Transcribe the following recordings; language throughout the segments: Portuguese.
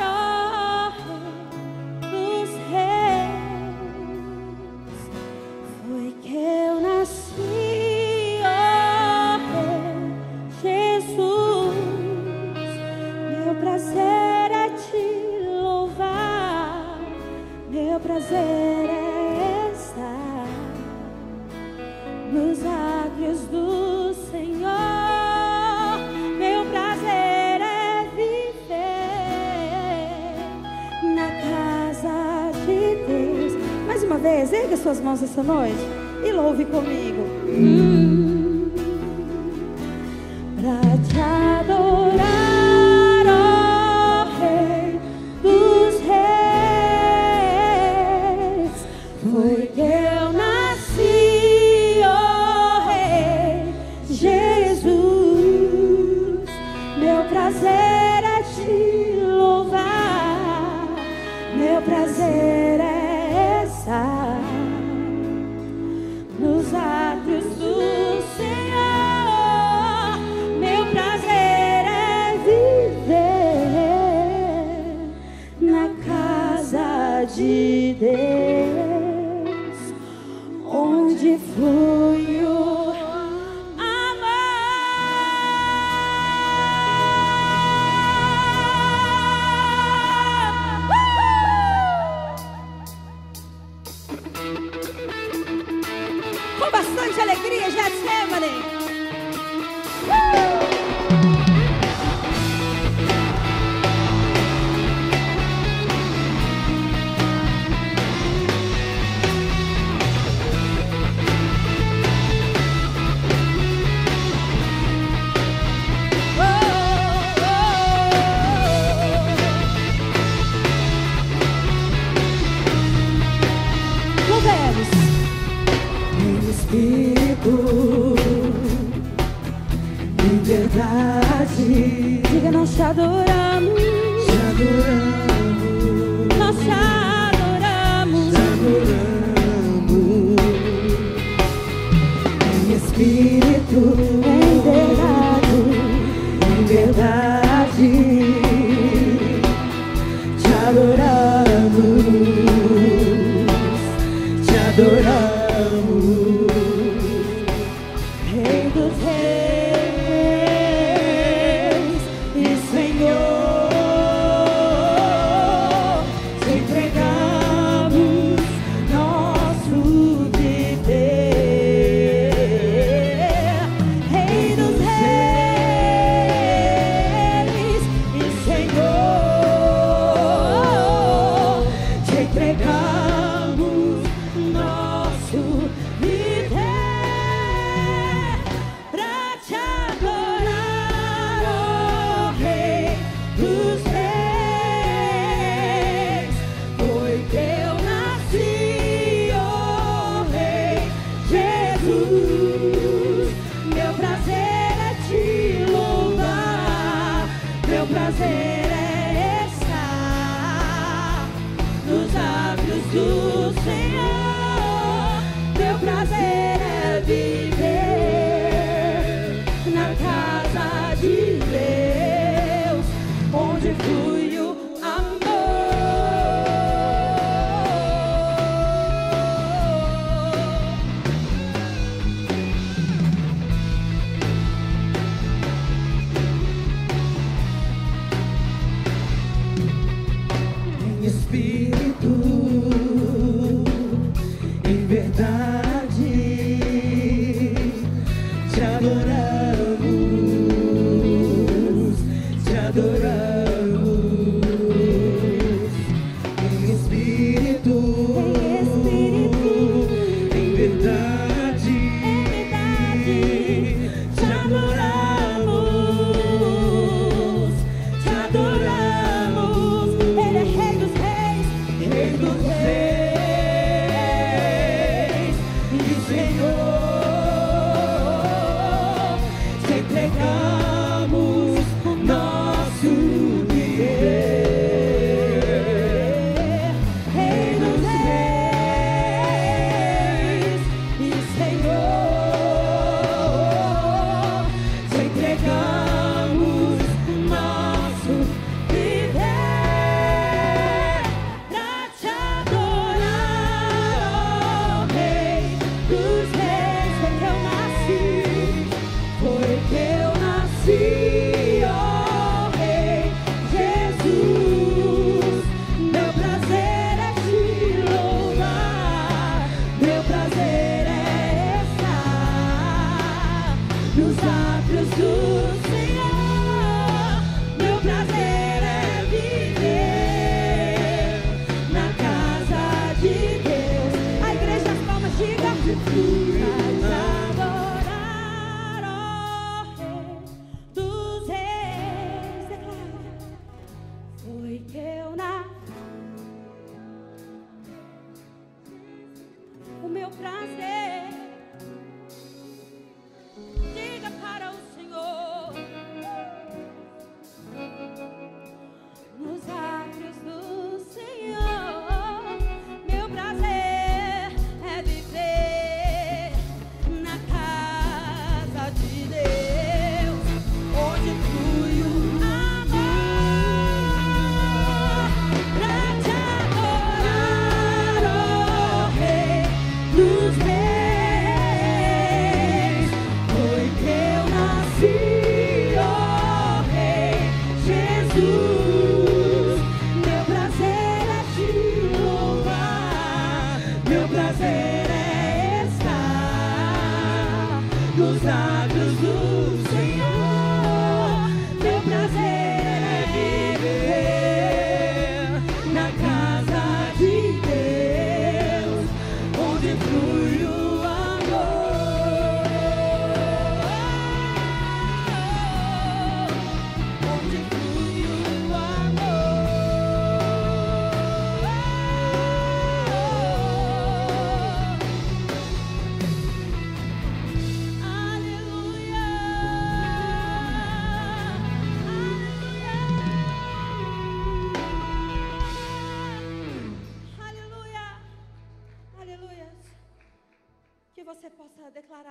oh Rei dos Reis. Foi que eu nasci, oh Rei Jesus. Meu prazer é te louvar, meu prazer é estar nos átrios do Senhor. Mais uma vez, erga suas mãos essa noite e louve comigo. Pra te adorar, ó Rei dos Reis, foi que eu nasci, ó Rei Jesus. Meu prazer é te louvar, meu prazer é nos átrios do Senhor. Meu prazer é viver na casa de Deus, onde flui o bastante alegria, Getsemane. Espírito, liberdade. Diga, nós te adoramos, te adoramos, nós te adoramos, te adoramos. Em Espírito, em verdade, em verdade, te adoramos, te adoramos. Adoramos, te adoramos.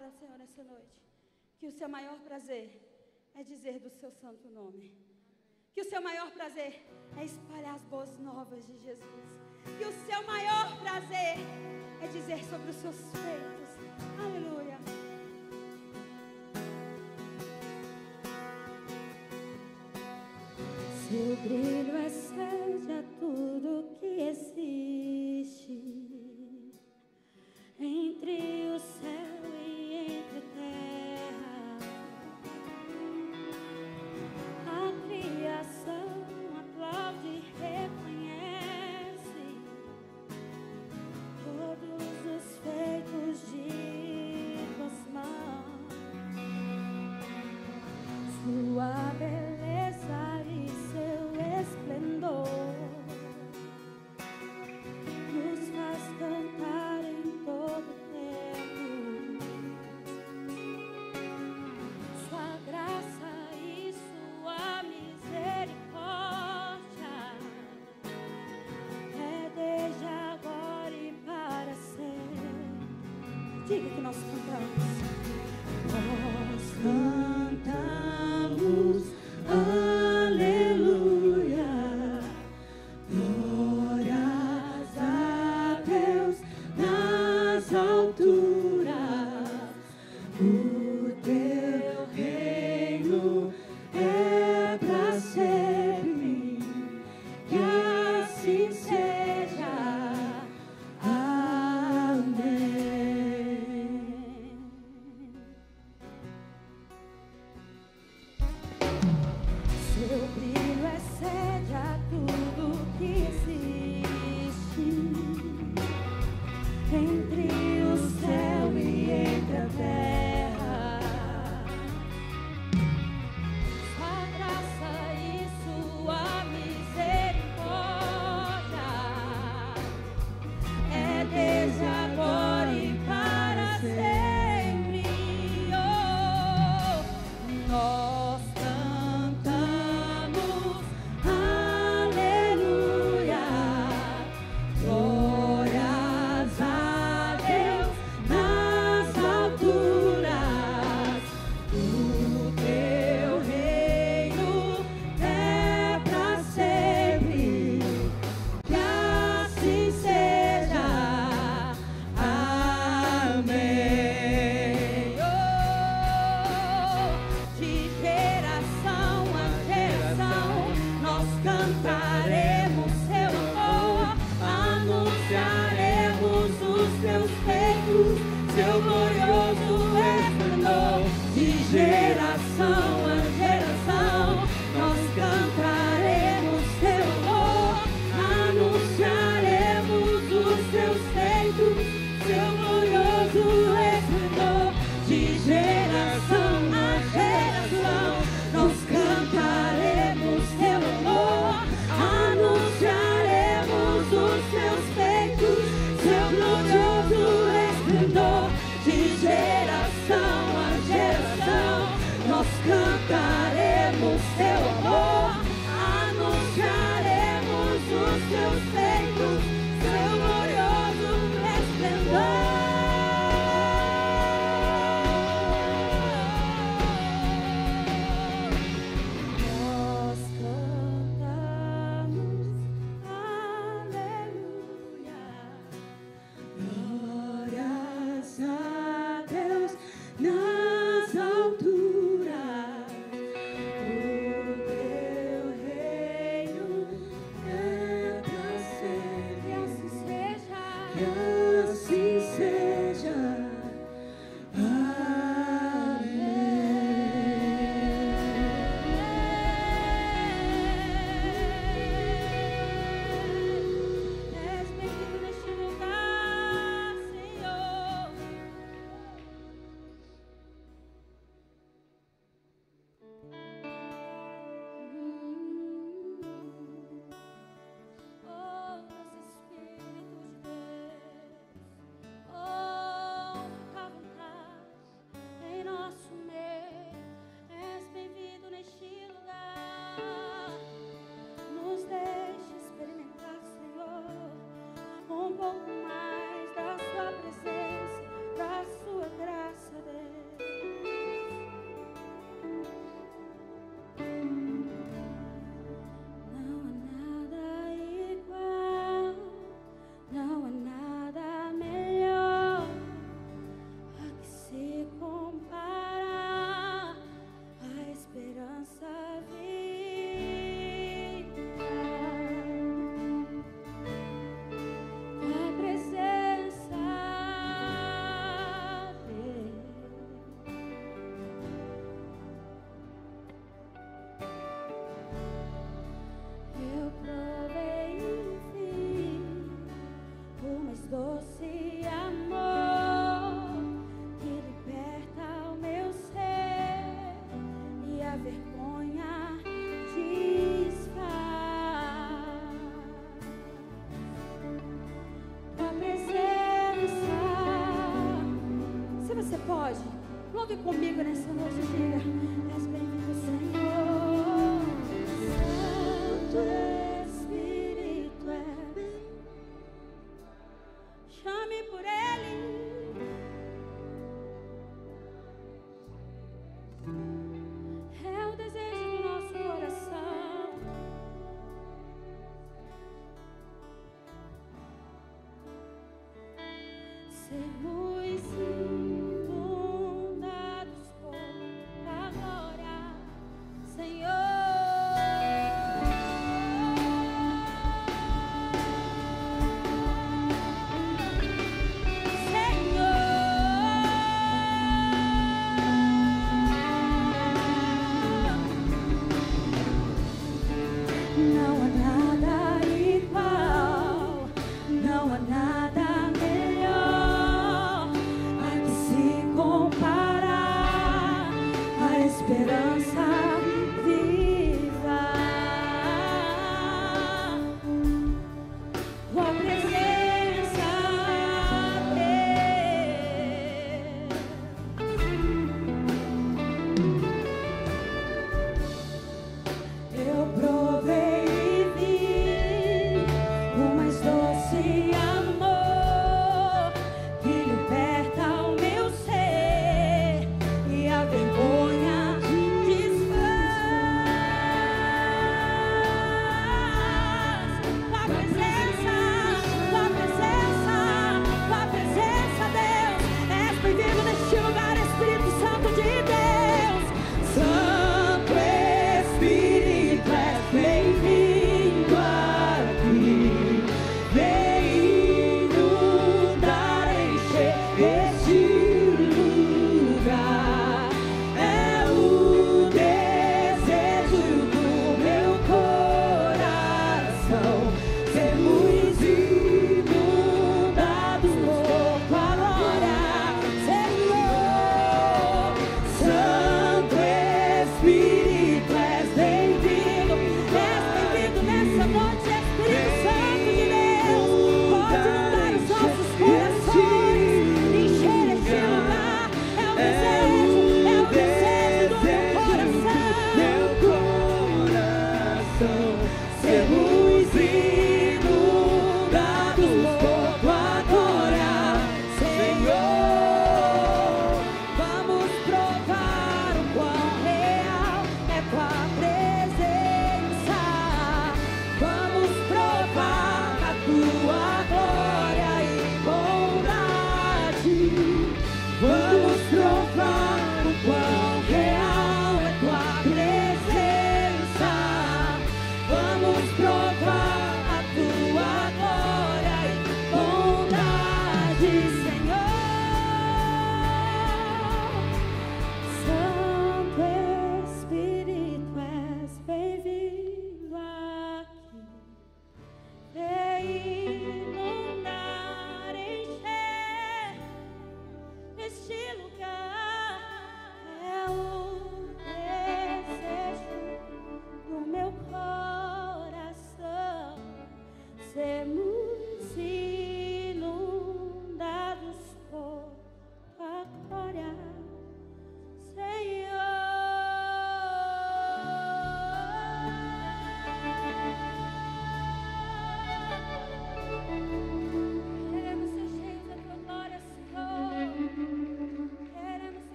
declara, Senhor, nessa noite, que o seu maior prazer é dizer do seu santo nome, que o seu maior prazer é espalhar as boas novas de Jesus, que o seu maior prazer é dizer sobre os seus feitos. Aleluia. Seu brilho acende a tudo que existe, entre o céu e entre a terra. A criação aplaude e reconhece todos os feitos de tuas mãos. Sua beleza e seu esplendor nos faz cantar que nós cantamos. Nós cantamos, aleluia, glórias a Deus nas alturas, o teu reino é pra sempre, que assim seja. Nós cantamos, aleluia.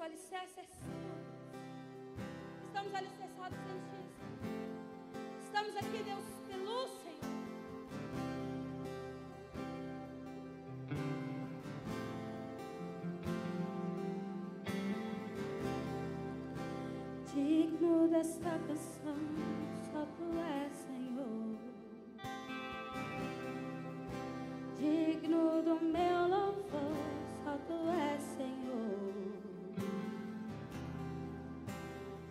o alicerce é Senhor. Estamos alicerçados em Jesus. Estamos aqui, Deus, pelo Senhor. Digno desta canção, só Tu és, Senhor. Digno do meu louvor, só Tu és, Senhor.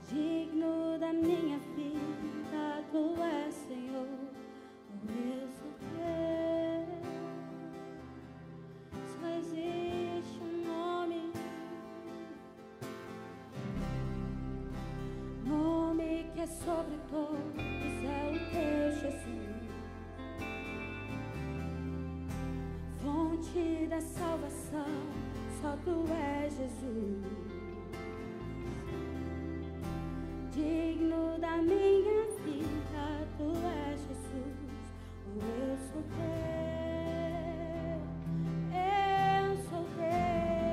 Digno da minha vida, Tu és, Senhor. Eu sou Teu, só existe um nome, nome que é sobre todos, é o Teu, Jesus. Fonte da salvação, só Tu és, Jesus. Digno da minha vida, Tu és, Jesus. Eu sou Teu, eu sou Teu.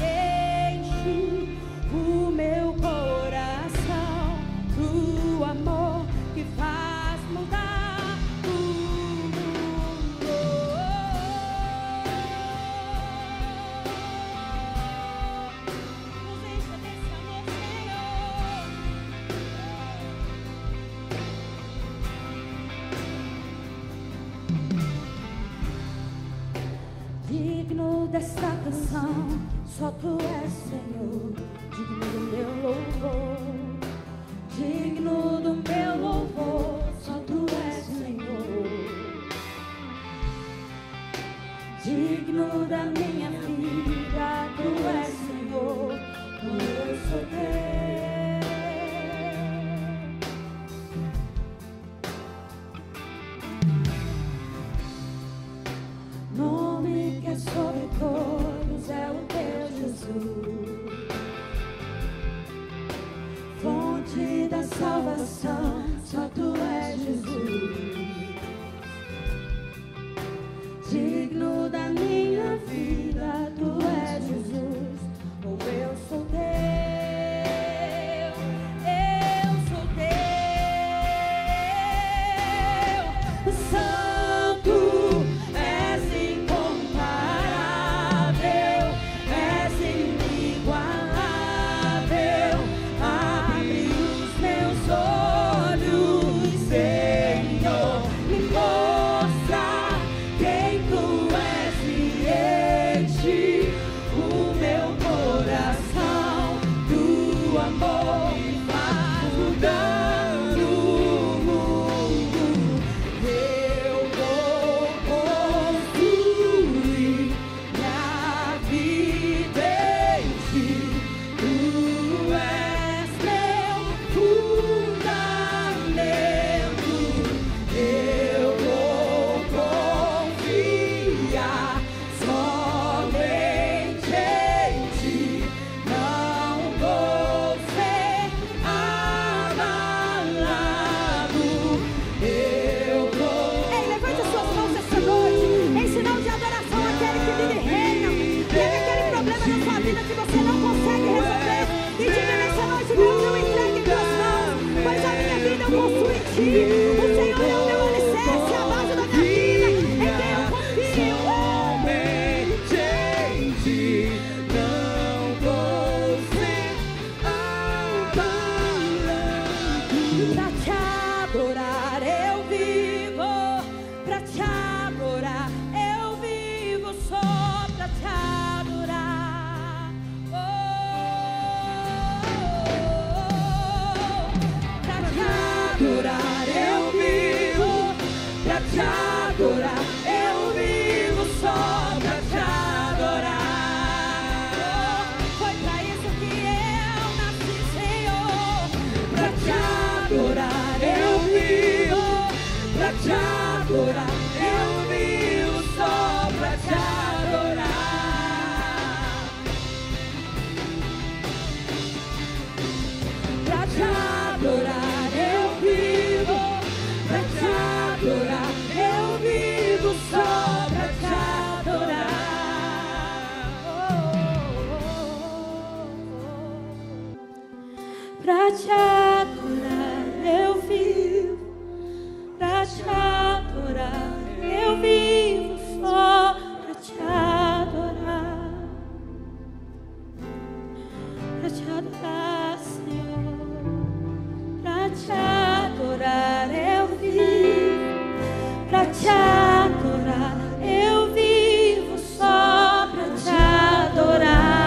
Santo és, incomparável, és inigualável. Abre os meus olhos, Senhor. Digno desta canção, só Tu és, Senhor. Digno do meu louvor, digno do meu louvor, só Tu és, Senhor. Digno da minha vida, Tu és, Senhor. Eu sou Teu, nome que é sobre todos, é o Teu, Jesus. Fonte da salvação, só Tu és, Jesus. Digno da minha vida, Tu és, Jesus. Oh, eu sou Teu, eu sou Teu. Santo és, incomparável, és inigualável. Abre os meus olhos, Senhor. Me mostra quem Tu és e enche o meu coração. Teu amor me faz mudar o mundo. Eu vou construir minha vida em Ti. Tu és meu fundamento. Eu vou confiar somente em Ti. Não vou ser abalado. Eu vou. Ei, levante as suas mãos esta noite, em sinal de adoração àquele que vive e reina. Pega aquele problema na sua vida que você não consegue resolver e diga nessa noite: Deus, eu entrego em Tuas mãos, pois a minha vida eu construo em Ti. O Senhor é o meu alicerce, a base da minha vida, em quem eu confio. Somente em Ti, não vou ser abalado. Pra Te adorar eu vivo, pra Te adorar eu vivo, só pra Te adorar. Pra Te adorar eu vivo, pra Te adorar eu vivo, só pra Te adorar. Foi pra isso que eu nasci, Senhor. Pra Te adorar eu vivo, pra Te adorar. pra te adorar eu vivo, pra te adorar eu vivo, só pra te adorar, pra te adorar, Senhor, pra te adorar eu vivo, pra te adorar eu vivo, só pra te adorar.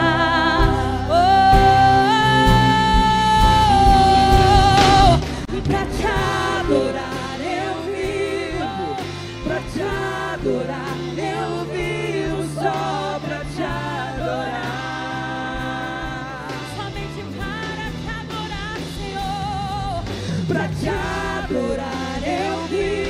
Eu vivo só pra te adorar, somente para te adorar, Senhor, pra te adorar eu vivo.